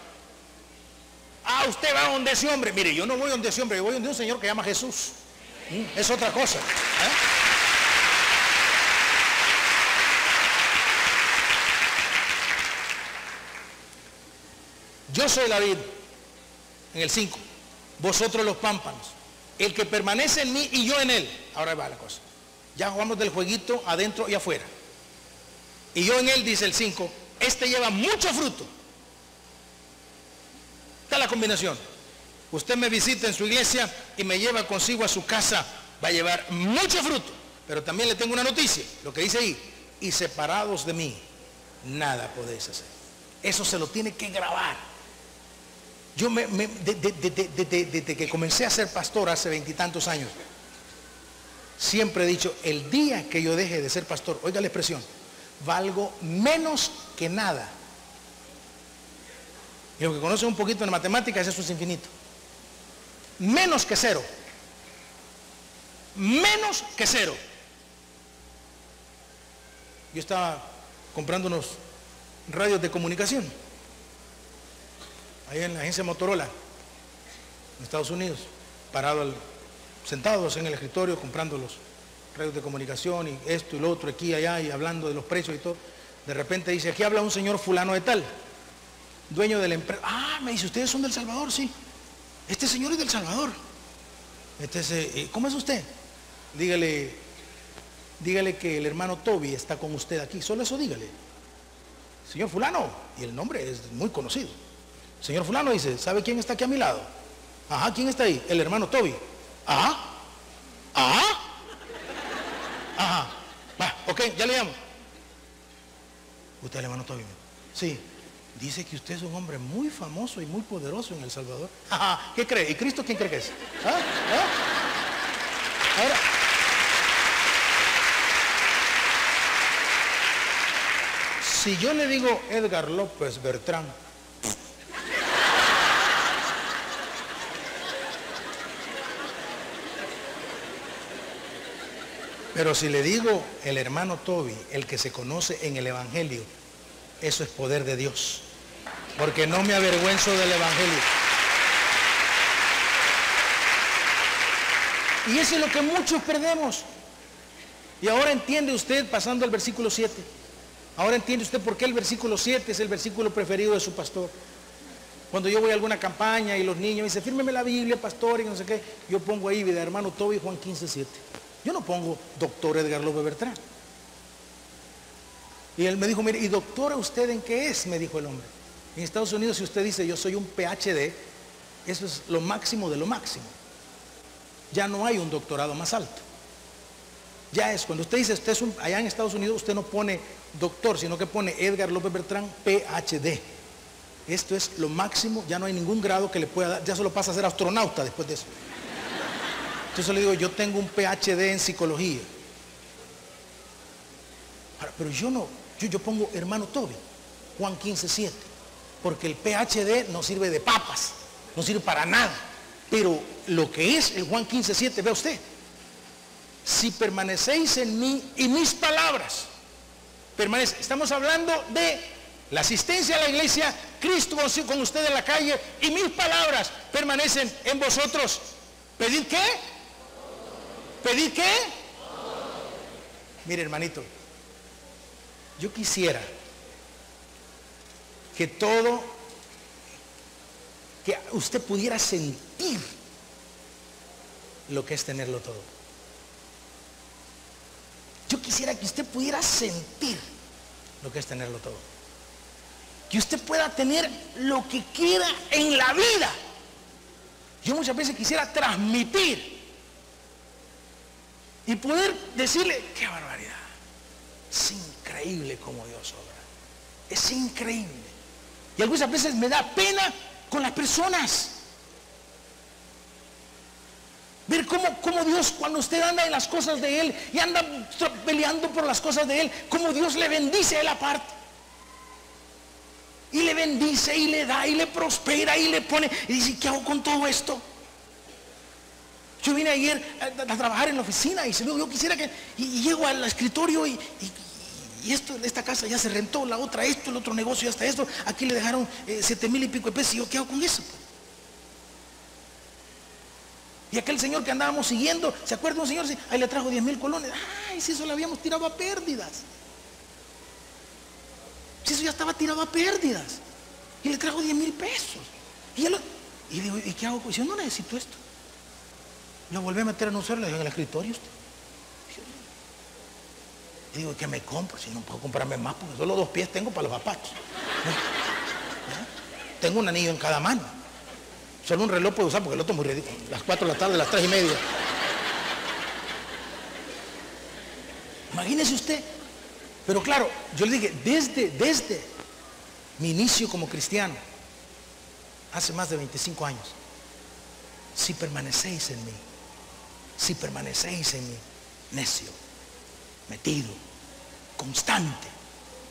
Ah, usted va donde ese hombre. Mire, yo no voy donde ese hombre, yo voy donde un señor que llama Jesús. Es otra cosa. ¿Eh? Yo soy la vid, en el cinco. Vosotros los pámpanos. El que permanece en mí y yo en él. Ahora va la cosa. Ya jugamos del jueguito adentro y afuera. Y yo en él, dice el cinco, este lleva mucho fruto. Está la combinación. Usted me visita en su iglesia y me lleva consigo a su casa. Va a llevar mucho fruto. Pero también le tengo una noticia. Lo que dice ahí: y separados de mí, nada podéis hacer. Eso se lo tiene que grabar. Yo me, me, de, de, de, de, de, de, desde que comencé a ser pastor hace veintitantos años, siempre he dicho: el día que yo deje de ser pastor, oiga la expresión, valgo menos que nada. Y lo que conocen un poquito en matemáticas, eso es infinito. Menos que cero. Menos que cero. Yo estaba comprando unos radios de comunicación ahí en la agencia Motorola, en Estados Unidos, parado al, sentados en el escritorio comprando los radios de comunicación y esto y lo otro, aquí y allá, y hablando de los precios y todo. De repente dice: aquí habla un señor fulano de tal, dueño de la empresa. Ah, me dice: ustedes son del Salvador. Sí, este señor es del Salvador. Este es, eh, ¿cómo es usted? Dígale, dígale que el hermano Toby está con usted aquí. Solo eso dígale. Señor fulano, y el nombre es muy conocido. Señor fulano, dice: ¿sabe quién está aquí a mi lado? Ajá, ¿quién está ahí? El hermano Toby. ¿Ah? ¿Ah? Ajá. Va, ok, ya le llamo. Usted, el hermano Toby. Sí. Dice que usted es un hombre muy famoso y muy poderoso en El Salvador. Ajá. ¿Qué cree? ¿Y Cristo quién cree que es? ¿Ah? ¿Ah? Ahora, si yo le digo Edgar López Bertrand, pero si le digo el hermano Toby, el que se conoce en el Evangelio, eso es poder de Dios, porque no me avergüenzo del Evangelio. Y eso es lo que muchos perdemos. Y ahora entiende usted, pasando al versículo siete, ahora entiende usted por qué el versículo siete es el versículo preferido de su pastor. Cuando yo voy a alguna campaña y los niños me dicen, fírmeme la Biblia, pastor, y no sé qué, yo pongo ahí, vida, hermano Toby, Juan quince, siete. Yo no pongo doctor Edgar López Bertrand. Y él me dijo, mire, ¿y doctora usted en qué es? Me dijo el hombre. En Estados Unidos, si usted dice, yo soy un P H D, eso es lo máximo de lo máximo. Ya no hay un doctorado más alto. Ya es, cuando usted dice, usted es un, allá en Estados Unidos, usted no pone doctor, sino que pone Edgar López Bertrand, P H D. Esto es lo máximo, ya no hay ningún grado que le pueda dar, ya solo pasa a ser astronauta después de eso. Entonces le digo, yo tengo un P H D en psicología. Ahora, pero yo no, yo, yo pongo hermano Toby, Juan quince, siete, porque el P H D no sirve de papas, no sirve para nada. Pero lo que es el Juan quince, siete, vea usted, si permanecéis en mí y mis palabras, permanece. Estamos hablando de la asistencia a la iglesia, Cristo con usted en la calle, y mis palabras permanecen en vosotros. ¿Pedir qué? ¿Pedir qué? Mire, hermanito, yo quisiera que todo, que usted pudiera sentir lo que es tenerlo todo. Yo quisiera que usted pudiera sentir lo que es tenerlo todo. Que usted pueda tener lo que quiera en la vida. Yo muchas veces quisiera transmitir y poder decirle, qué barbaridad, es increíble como Dios obra, es increíble. Y algunas veces me da pena con las personas, ver cómo, cómo Dios, cuando usted anda en las cosas de Él y anda peleando por las cosas de Él, cómo Dios le bendice a Él aparte. Y le bendice, y le da, y le prospera, y le pone, y dice, ¿qué hago con todo esto? Yo vine ayer a, a trabajar en la oficina, y se yo quisiera que, y, y llego al escritorio, y, y, y esto, esta casa ya se rentó, la otra esto, el otro negocio ya está esto, aquí le dejaron eh, siete mil y pico de pesos, y yo, ¿qué hago con eso? Y aquel señor que andábamos siguiendo, ¿se acuerda un señor? Ahí le trajo diez mil colones, ay, si eso le habíamos tirado a pérdidas. Si eso ya estaba tirado a pérdidas. Y le trajo diez mil pesos. Y, él lo, y digo, ¿y qué hago? Yo no necesito esto. Lo volví a meter en un suelo, le dije, en el escritorio usted. Y digo, ¿qué me compro? Si no puedo comprarme más, porque solo dos pies tengo para los zapatos. ¿Eh? Tengo un anillo en cada mano. Solo un reloj puedo usar, porque el otro es muy ridículo. Las cuatro de la tarde, las tres y media. Imagínese usted. Pero claro, yo le dije, desde, desde mi inicio como cristiano, hace más de veinticinco años, si permanecéis en mí, si permanecéis en mí, necio, metido, constante,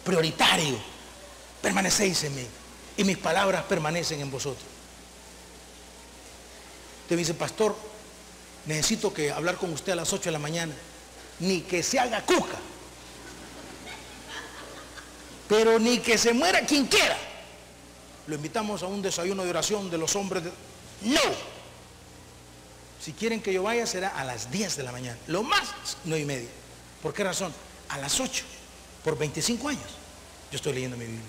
prioritario, permanecéis en mí, y mis palabras permanecen en vosotros. Usted me dice, pastor, necesito que hablar con usted a las ocho de la mañana, ni que se haga cuca. Pero ni que se muera quien quiera. Lo invitamos a un desayuno de oración de los hombres de... ¡No! Si quieren que yo vaya será a las diez de la mañana. Lo más, nueve y media. ¿Por qué razón? A las ocho. Por veinticinco años. Yo estoy leyendo mi Biblia.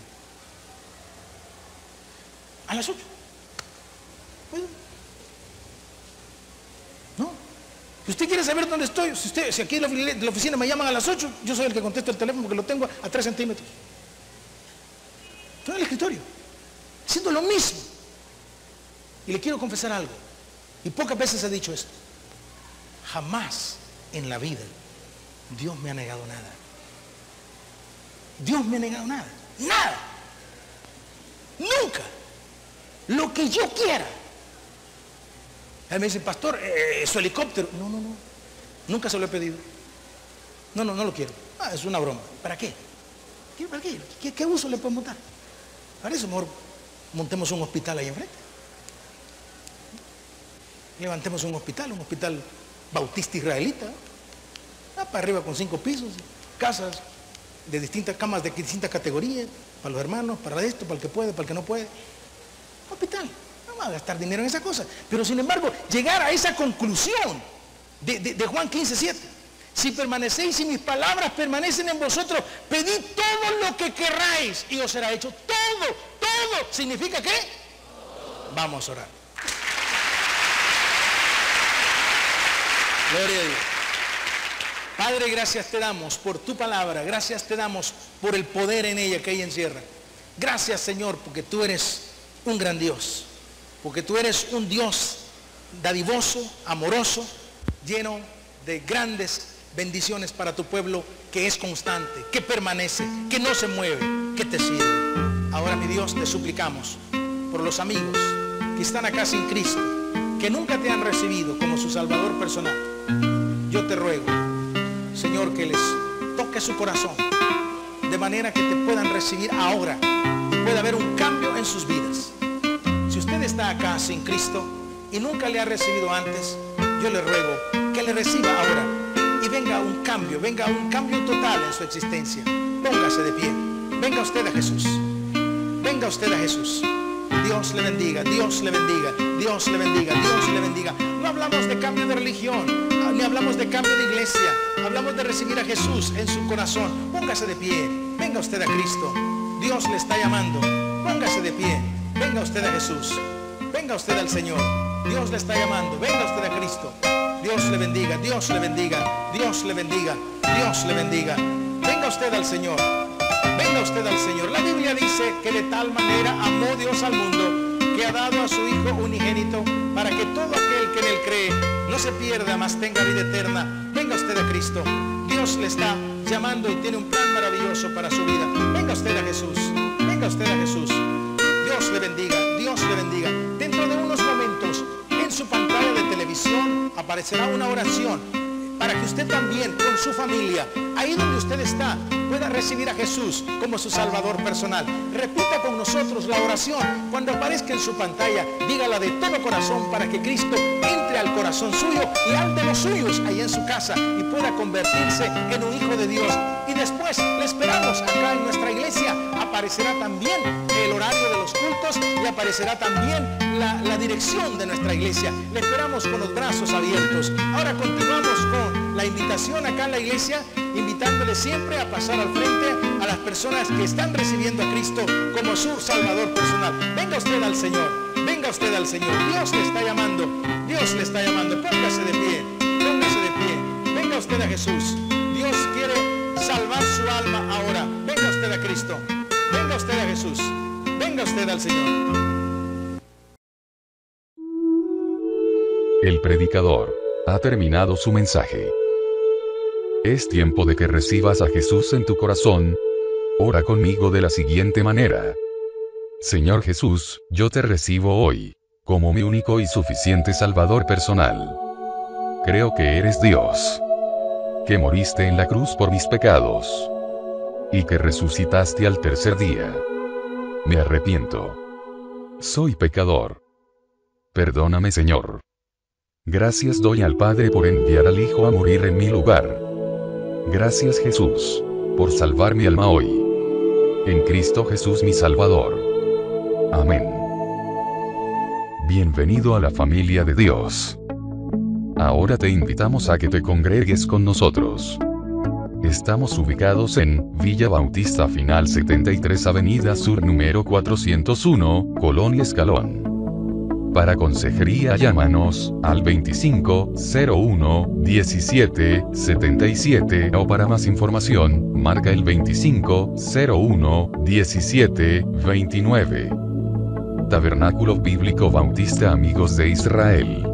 A las ocho. Bueno. ¿No? Si usted quiere saber dónde estoy, si, usted, si aquí de la oficina me llaman a las ocho, yo soy el que contesto el teléfono porque lo tengo a tres centímetros. Estoy en el escritorio, haciendo lo mismo. Y le quiero confesar algo, y pocas veces he dicho esto. Jamás en la vida Dios me ha negado nada. Dios me ha negado nada. Nada. Nunca. Lo que yo quiera. Él me dice, pastor, eh, su helicóptero. No, no, no. Nunca se lo he pedido. No, no, no lo quiero. Ah, es una broma. ¿Para qué? ¿Para qué? ¿Qué, qué uso le podemos dar? Para eso mejor montemos un hospital ahí enfrente. Levantemos un hospital, un hospital bautista israelita. Ah, para arriba con cinco pisos, casas de distintas camas, de distintas categorías, para los hermanos, para esto, para el que puede, para el que no puede. Hospital. No va a gastar dinero en esa cosa. Pero sin embargo, llegar a esa conclusión de, de, de Juan quince, siete. Si permanecéis y mis palabras permanecen en vosotros, pedid todo lo que querráis y os será hecho. Todo, todo. ¿Significa qué? Vamos a orar. Gloria a Dios. Padre, gracias te damos por tu palabra. Gracias te damos por el poder en ella que ella encierra. Gracias, Señor, porque tú eres un gran Dios. Porque tú eres un Dios dadivoso, amoroso, lleno de grandes bendiciones para tu pueblo, que es constante, que permanece, que no se mueve, que te sirve. Ahora, mi Dios, te suplicamos por los amigos que están acá sin Cristo, que nunca te han recibido como su Salvador personal. Yo te ruego, Señor, que les toque su corazón de manera que te puedan recibir ahora. Puede haber un cambio en sus vidas. Si usted está acá sin Cristo y nunca le ha recibido antes, yo le ruego que le reciba ahora y venga un cambio, venga un cambio total en su existencia. Póngase de pie. Venga usted a Jesús. Venga usted a Jesús. Dios le bendiga, Dios le bendiga, Dios le bendiga, Dios le bendiga. No hablamos de cambio de religión, ni hablamos de cambio de iglesia. Hablamos de recibir a Jesús en su corazón. Póngase de pie. Venga usted a Cristo. Dios le está llamando. Póngase de pie. Venga usted a Jesús. Venga usted al Señor. Dios le está llamando. Venga usted a Cristo. Dios le bendiga, Dios le bendiga, Dios le bendiga, Dios le bendiga. Venga usted al Señor. Venga usted al Señor. La Biblia dice que de tal manera amó Dios al mundo, que ha dado a su Hijo unigénito, para que todo aquel que en él cree no se pierda, mas tenga vida eterna. Venga usted a Cristo. Dios le está llamando y tiene un plan maravilloso para su vida. Venga usted a Jesús. Venga usted a Jesús. Dios le bendiga, Dios le bendiga. Dentro de unos momentos, en su pantalla de televisión aparecerá una oración para que usted también, con su familia, ahí donde usted está, pueda recibir a Jesús como su Salvador personal. Repita con nosotros la oración. Cuando aparezca en su pantalla, dígala de todo corazón para que Cristo entre al corazón suyo y al de los suyos ahí en su casa y pueda convertirse en un hijo de Dios. Y después le esperamos acá en nuestra iglesia. Aparecerá también el horario de los cultos y aparecerá también La, la dirección de nuestra iglesia. Le esperamos con los brazos abiertos. Ahora continuamos con la invitación acá en la iglesia, invitándole siempre a pasar al frente a las personas que están recibiendo a Cristo como su Salvador personal. Venga usted al Señor, venga usted al Señor. Dios le está llamando, Dios le está llamando. Póngase de pie, póngase de pie. Venga usted a Jesús. Dios quiere salvar su alma ahora. Venga usted a Cristo, venga usted a Jesús, venga usted al Señor. El predicador ha terminado su mensaje. Es tiempo de que recibas a Jesús en tu corazón. Ora conmigo de la siguiente manera. Señor Jesús, yo te recibo hoy como mi único y suficiente Salvador personal. Creo que eres Dios, que moriste en la cruz por mis pecados y que resucitaste al tercer día. Me arrepiento. Soy pecador. Perdóname, Señor. Gracias doy al Padre por enviar al Hijo a morir en mi lugar. Gracias, Jesús, por salvar mi alma hoy. En Cristo Jesús mi Salvador. Amén. Bienvenido a la familia de Dios. Ahora te invitamos a que te congregues con nosotros. Estamos ubicados en Villa Bautista Final setenta y tres, Avenida Sur número cuatrocientos uno, Colonia Escalón. Para consejería llámanos al veinticinco cero uno diecisiete setenta y siete o para más información, marca el veinticinco cero uno diecisiete veintinueve. Tabernáculo Bíblico Bautista Amigos de Israel.